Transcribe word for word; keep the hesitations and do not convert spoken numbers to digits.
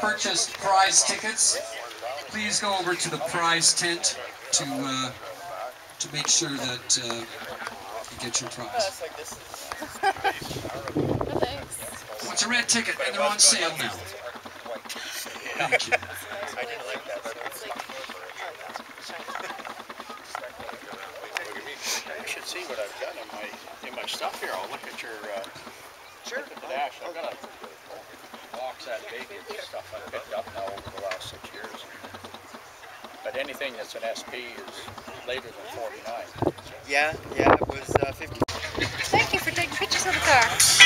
purchased prize tickets, please go over to the prize tent to uh, to make sure that uh, you get your prize. Thanks. What's a red ticket? And they're on sale now. Thank you. You should see what I've got in my in my stuff here. I'll look at your uh, sure. Look at the dash. I've got a box that big of stuff I've picked up now over the last six years. But anything that's an S P is later than forty-nine. So. Yeah, yeah, it was uh, fifty. Thank you for taking pictures of the car.